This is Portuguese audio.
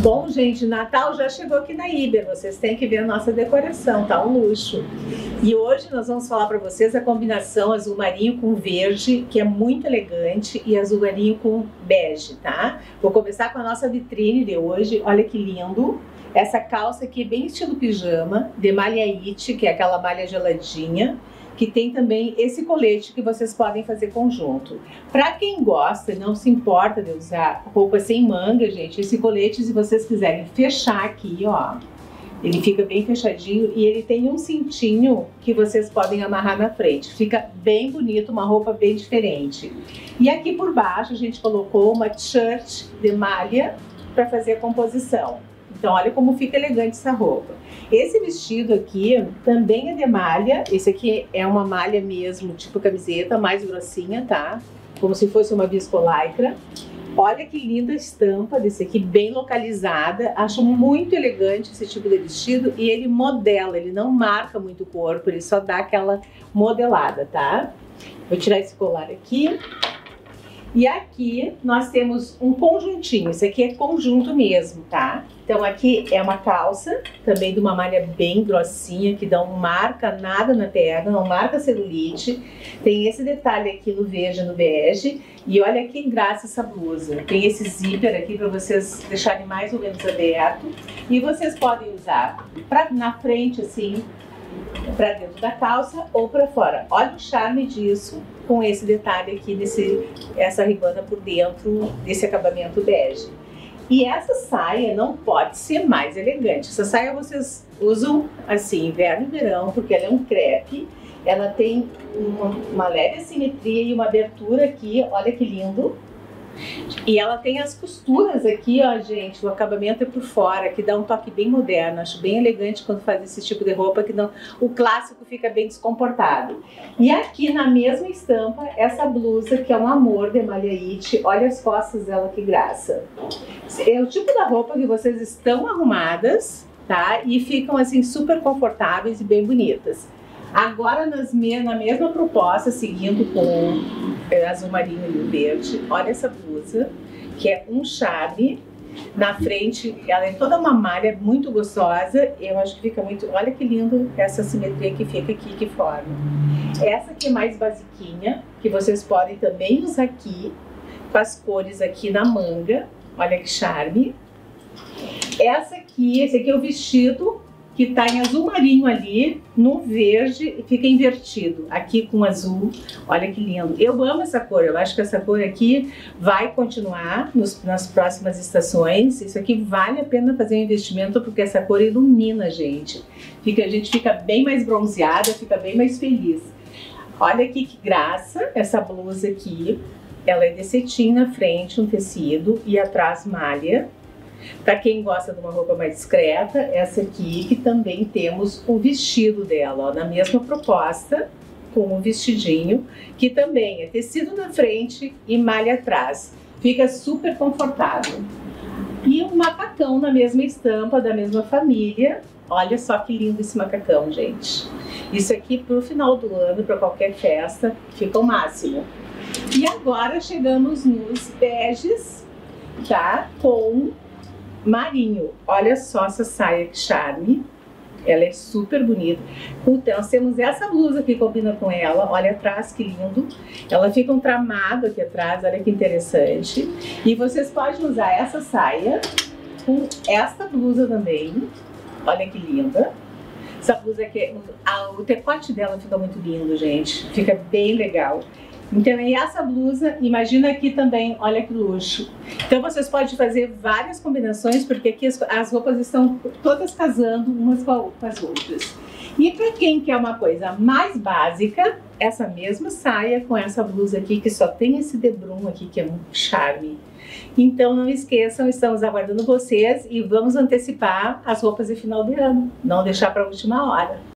Bom, gente, Natal já chegou aqui na Uber, vocês têm que ver a nossa decoração, tá um luxo. E hoje nós vamos falar para vocês a combinação azul marinho com verde, que é muito elegante, e azul marinho com bege, tá? Vou começar com a nossa vitrine de hoje, olha que lindo. Essa calça aqui é bem estilo pijama, de malha it, que é aquela malha geladinha, que tem também esse colete que vocês podem fazer conjunto. Para quem gosta e não se importa de usar roupa sem manga, gente, esse colete, se vocês quiserem fechar aqui, ó, ele fica bem fechadinho e ele tem um cintinho que vocês podem amarrar na frente. Fica bem bonito, uma roupa bem diferente. E aqui por baixo a gente colocou uma shirt de malha para fazer a composição. Então, olha como fica elegante essa roupa. Esse vestido aqui também é de malha. Esse aqui é uma malha mesmo, tipo camiseta, mais grossinha, tá? Como se fosse uma viscolaicra. Olha que linda a estampa desse aqui, bem localizada. Acho muito elegante esse tipo de vestido. E ele modela, ele não marca muito o corpo, ele só dá aquela modelada, tá? Vou tirar esse colar aqui. E aqui nós temos um conjuntinho, isso aqui é conjunto mesmo, tá? Então aqui é uma calça, também de uma malha bem grossinha, que não marca nada na perna, não marca celulite. Tem esse detalhe aqui no verde, no bege, e olha que graça essa blusa. Tem esse zíper aqui para vocês deixarem mais ou menos aberto. E vocês podem usar na frente assim, para dentro da calça ou para fora. Olha o charme disso com esse detalhe aqui, essa ribana por dentro, desse acabamento bege. E essa saia não pode ser mais elegante. Essa saia vocês usam assim, inverno e verão, porque ela é um crepe. Ela tem uma leve assimetria e uma abertura aqui, olha que lindo. E ela tem as costuras aqui, ó, gente, o acabamento é por fora, que dá um toque bem moderno. Acho bem elegante quando faz esse tipo de roupa, que não, o clássico fica bem descomportado. E aqui na mesma estampa, essa blusa, que é um amor de malha it, olha as costas dela, que graça. É o tipo da roupa que vocês estão arrumadas, tá? E ficam assim super confortáveis e bem bonitas. Agora, na mesma proposta, seguindo com azul marinho e o verde, olha essa blusa, que é um charme. Na frente, ela é toda uma malha muito gostosa. Eu acho que fica muito... Olha que lindo essa simetria que fica aqui, que forma. Essa aqui é mais basiquinha, que vocês podem também usar aqui, com as cores aqui na manga. Olha que charme. Essa aqui, esse aqui é o vestido, que tá em azul marinho ali, no verde, fica invertido, aqui com azul, olha que lindo. Eu amo essa cor, eu acho que essa cor aqui vai continuar nas próximas estações. Isso aqui vale a pena fazer um investimento, porque essa cor ilumina a gente. A gente fica bem mais bronzeada, fica bem mais feliz. Olha aqui que graça, essa blusa aqui, ela é de cetim na frente, um tecido, e atrás malha. Para quem gosta de uma roupa mais discreta, essa aqui, que também temos o vestido dela, ó, na mesma proposta, com um vestidinho, que também é tecido na frente e malha atrás. Fica super confortável. E um macacão na mesma estampa, da mesma família. Olha só que lindo esse macacão, gente. Isso aqui pro final do ano, para qualquer festa, fica o máximo. E agora chegamos nos beges, tá? Com marinho, olha só essa saia que charme, ela é super bonita. Então, nós temos essa blusa que combina com ela, olha atrás que lindo. Ela fica um tramado aqui atrás, olha que interessante. E vocês podem usar essa saia com essa blusa também, olha que linda. Essa blusa aqui, o decote dela fica muito lindo, gente, fica bem legal. Então, e essa blusa, imagina aqui também, olha que luxo. Então, vocês podem fazer várias combinações, porque aqui as roupas estão todas casando umas com as outras. E para quem quer uma coisa mais básica, essa mesma saia com essa blusa aqui, que só tem esse debrum aqui, que é um charme. Então, não esqueçam, estamos aguardando vocês e vamos antecipar as roupas de final de ano. Não deixar para a última hora.